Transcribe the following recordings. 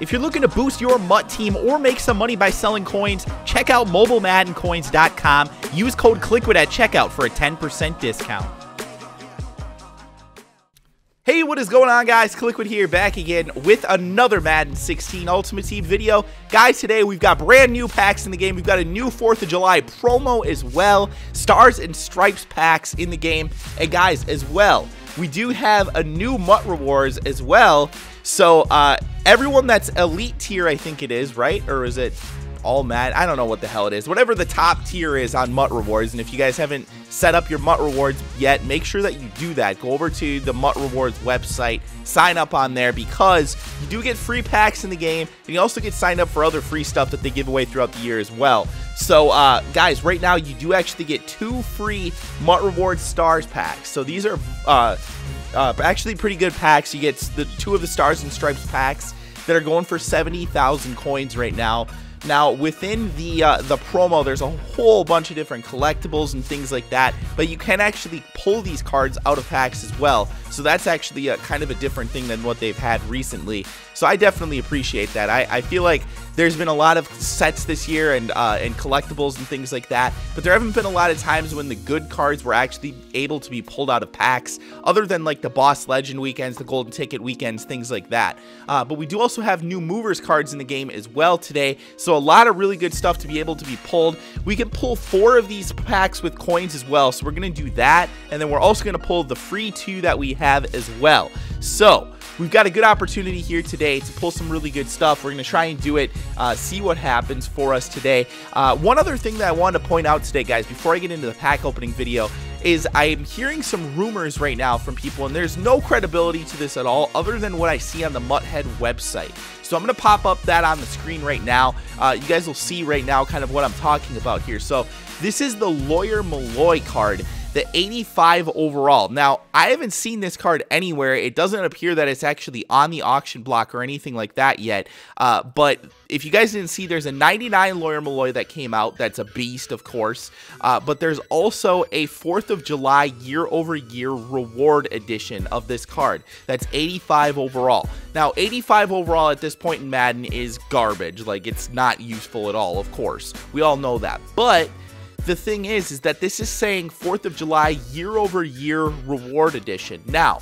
If you're looking to boost your MUT team or make some money by selling coins, check out MobileMaddenCoins.com. Use code CLIQUID at checkout for a 10% discount. Hey, what is going on, guys? CLIQUID here, back again with another Madden 16 Ultimate Team video. Guys, today we've got brand new packs in the game. We've got a new 4th of July promo as well. Stars and Stripes packs in the game. And guys, as well, we do have a new MUT Rewards as well. So, everyone that's elite tier, I think it is, right? Or is it all Madden? I don't know what the hell it is. Whatever the top tier is on MUT Rewards. And if you guys haven't set up your MUT Rewards yet, make sure that you do that. Go over to the MUT Rewards website, sign up on there, because you do get free packs in the game, and you also get signed up for other free stuff that they give away throughout the year as well. So, guys, right now you do actually get 2 free MUT Rewards Stars packs. So these are actually pretty good packs. You get the 2 of the Stars and Stripes packs that are going for 70,000 coins right now. Now, within the promo, there's a whole bunch of different collectibles and things like that, but you can actually pull these cards out of packs as well. So that's actually a, kind of a different thing than what they've had recently. So I definitely appreciate that. I feel like there's been a lot of sets this year and collectibles and things like that, but there haven't been a lot of times when the good cards were actually able to be pulled out of packs, other than like the Boss Legend weekends, the Golden Ticket weekends, things like that. But we do also have new Movers cards in the game as well today, so a lot of really good stuff to be able to be pulled. We can pull 4 of these packs with coins as well, so we're going to do that, and then we're also going to pull the free 2 that we have as well. So we've got a good opportunity here today to pull some really good stuff. We're going to try and do it, see what happens for us today. One other thing that I wanted to point out today, guys, before I get into the pack opening video, is I'm hearing some rumors right now from people, and there's no credibility to this at all other than what I see on the Mutthead website. So I'm going to pop up that on the screen right now. You guys will see right now kind of what I'm talking about here. So this is the Lawyer Milloy card, the 85 overall. Now, I haven't seen this card anywhere. It doesn't appear that it's actually on the auction block or anything like that yet. But if you guys didn't see, there's a 99 Lawyer Milloy that came out. That's a beast, of course. But there's also a 4th of July year-over-year reward edition of this card. That's 85 overall. Now, 85 overall at this point in Madden is garbage. Like, it's not useful at all, of course. We all know that. But the thing is that this is saying 4th of July year-over-year reward edition. Now,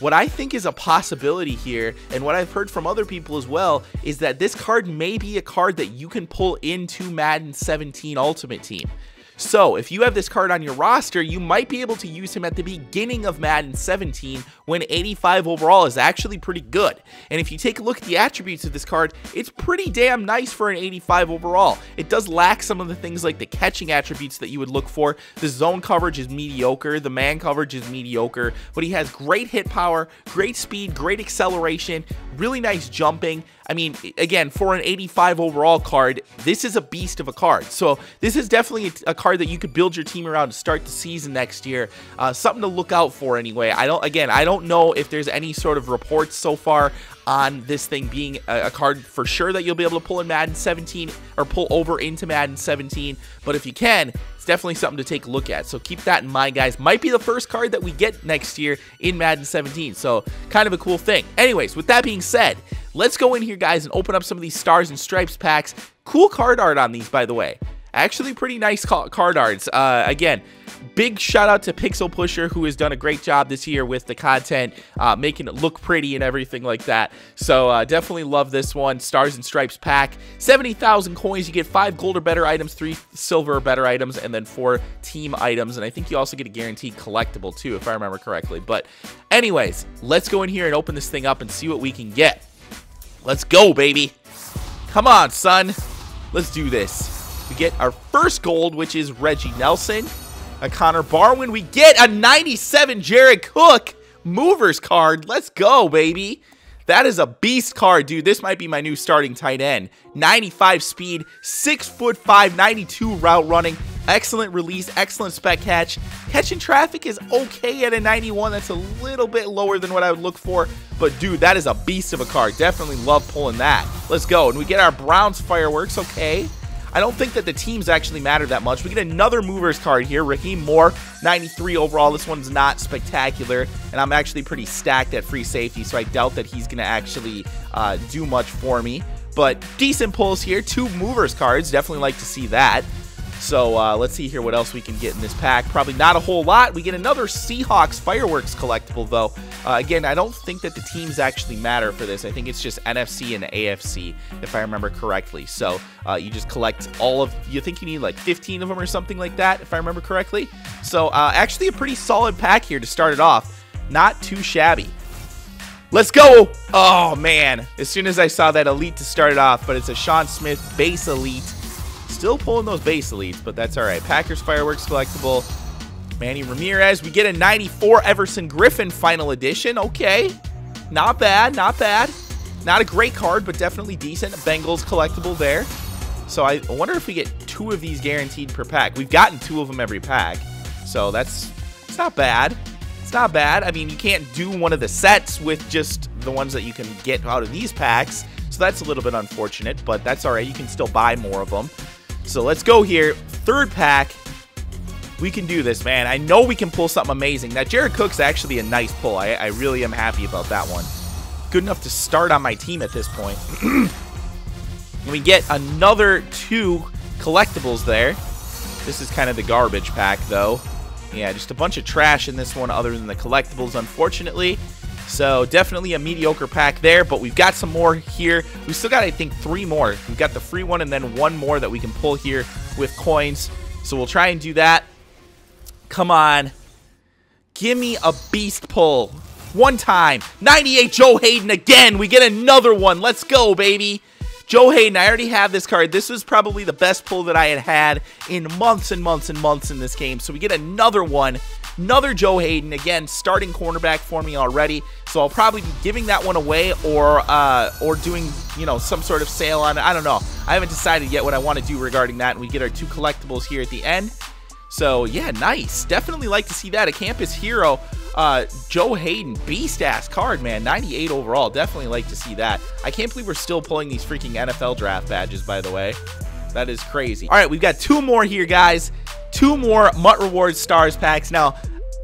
what I think is a possibility here, and what I've heard from other people as well, is that this card may be a card that you can pull into Madden 17 Ultimate Team. So, if you have this card on your roster, you might be able to use him at the beginning of Madden 17 when 85 overall is actually pretty good. And if you take a look at the attributes of this card, it's pretty damn nice for an 85 overall. It does lack some of the things like the catching attributes that you would look for. The zone coverage is mediocre, the man coverage is mediocre, but he has great hit power, great speed, great acceleration, really nice jumping. I mean, again, for an 85 overall card, this is a beast of a card. So this is definitely a card that you could build your team around to start the season next year. Something to look out for anyway. I don't know if there's any sort of reports so far on this thing being a card for sure that you'll be able to pull in Madden 17 or pull over into Madden 17, but if you can, it's definitely something to take a look at. So keep that in mind, guys. Might be the first card that we get next year in Madden 17, so kind of a cool thing. Anyways, with that being said, let's go in here, guys, and open up some of these Stars and Stripes packs. Cool card art on these, by the way. Actually, pretty nice card arts. Again, big shout out to Pixel Pusher, who has done a great job this year with the content, making it look pretty and everything like that. So definitely love this one. Stars and Stripes pack, 70,000 coins. You get 5 gold or better items, 3 silver or better items, and then 4 team items. And I think you also get a guaranteed collectible too, if I remember correctly. But anyways, let's go in here and open this thing up and see what we can get. Let's go, baby. Come on, son. Let's do this. We get our first gold, which is Reggie Nelson, a Connor Barwin. We get a 97 Jared Cook Movers card. Let's go, baby. That is a beast card, dude. This might be my new starting tight end. 95 speed, 6'5", 92 route running. Excellent release, excellent spec catch. Catching traffic is okay at a 91. That's a little bit lower than what I would look for. But, dude, that is a beast of a card. Definitely love pulling that. Let's go. And we get our Browns fireworks, okay. I don't think that the teams actually matter that much. We get another movers card here, Ricky Moore, 93 overall. This one's not spectacular, and I'm actually pretty stacked at free safety, so I doubt that he's going to actually do much for me. But decent pulls here, two movers cards, definitely like to see that. So let's see here what else we can get in this pack. Probably not a whole lot. We get another Seahawks fireworks collectible, though. Again, I don't think that the teams actually matter for this. I think it's just NFC and AFC, if I remember correctly. So you just collect all of, you think you need like 15 of them or something like that, if I remember correctly. So actually a pretty solid pack here to start it off. Not too shabby. Let's go. Oh, man. As soon as I saw that elite to start it off, but it's a Sean Smith base elite. Still pulling those base elites, but that's all right. Packers fireworks collectible. Manny Ramirez. We get a 94 Everson Griffin final edition. Okay. Not bad. Not bad. Not a great card, but definitely decent. Bengals collectible there. So I wonder if we get two of these guaranteed per pack. We've gotten two of them every pack. So it's not bad. It's not bad. I mean, you can't do one of the sets with just the ones that you can get out of these packs. So that's a little bit unfortunate, but that's all right. You can still buy more of them. So let's go here. Third pack. We can do this, man. I know we can pull something amazing. Now, Jared Cook's actually a nice pull. I really am happy about that one. Good enough to start on my team at this point. And we get another two collectibles there. This is kind of the garbage pack, though. Yeah, just a bunch of trash in this one other than the collectibles, unfortunately. So definitely a mediocre pack there, but we've got some more here. We still got, I think, three more. We've got the free one and then one more that we can pull here with coins. So we'll try and do that. Come on. Give me a beast pull. One time. 98 Joe Hayden again. We get another one. Let's go, baby. Joe Hayden, I already have this card. This was probably the best pull that I had had in months and months and months in this game. So we get another one. Another Joe Hayden, again, starting cornerback for me already. So I'll probably be giving that one away or doing, you know, some sort of sale on it. I don't know. I haven't decided yet what I want to do regarding that. And we get our two collectibles here at the end. So, yeah, nice. Definitely like to see that. A campus hero. Joe Hayden, beast-ass card, man. 98 overall. Definitely like to see that. I can't believe we're still pulling these freaking NFL draft badges, by the way. That is crazy. All right, we've got two more here, guys. Two more MUT Rewards Stars packs. Now,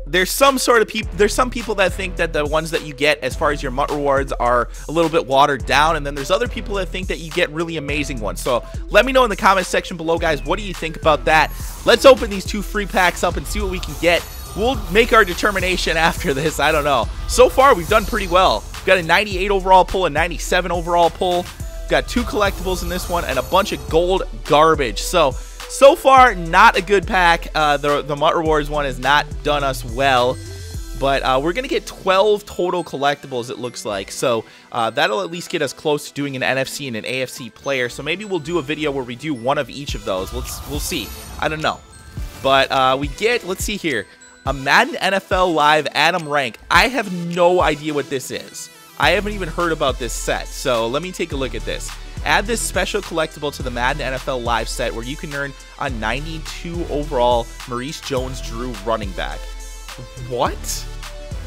there's some sort of people that think that the ones that you get as far as your MUT Rewards are a little bit watered down, and then there's other people that think that you get really amazing ones. So let me know in the comments section below, guys, what do you think about that? Let's open these two free packs up and see what we can get. We'll make our determination after this. I don't know. So far, we've done pretty well. We've got a 98 overall pull, a 97 overall pull. We've got two collectibles in this one and a bunch of gold garbage. So far, not a good pack. The MUT Rewards one has not done us well, but we're going to get 12 total collectibles, it looks like. So that'll at least get us close to doing an NFC and an AFC player. So maybe we'll do a video where we do one of each of those. We'll see. I don't know. But we get, let's see here, a Madden NFL Live Adam Rank. I have no idea what this is. I haven't even heard about this set. So let me take a look at this. Add this special collectible to the Madden NFL Live set where you can earn a 92 overall Maurice Jones-Drew running back. What?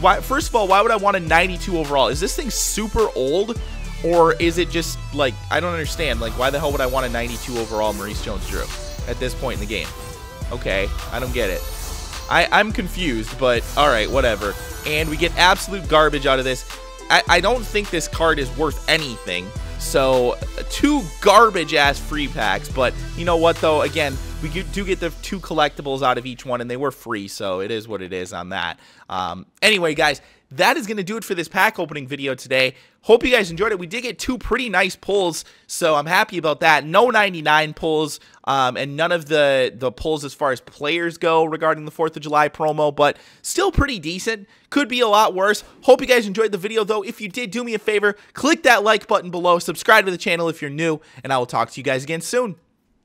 Why? First of all, why would I want a 92 overall? Is this thing super old? Or is it just, like, I don't understand. Like, why the hell would I want a 92 overall Maurice Jones-Drew at this point in the game? Okay, I don't get it. I'm confused, but all right, whatever. And we get absolute garbage out of this. I don't think this card is worth anything. So two garbage-ass free packs, but you know what, though? Again, we do get the two collectibles out of each one, and they were free, so it is what it is on that. Anyway, guys, that is going to do it for this pack opening video today. Hope you guys enjoyed it. We did get two pretty nice pulls, so I'm happy about that. No 99 pulls, and none of the pulls as far as players go regarding the 4th of July promo, but still pretty decent. Could be a lot worse. Hope you guys enjoyed the video, though. If you did, do me a favor. Click that like button below. Subscribe to the channel if you're new, and I will talk to you guys again soon.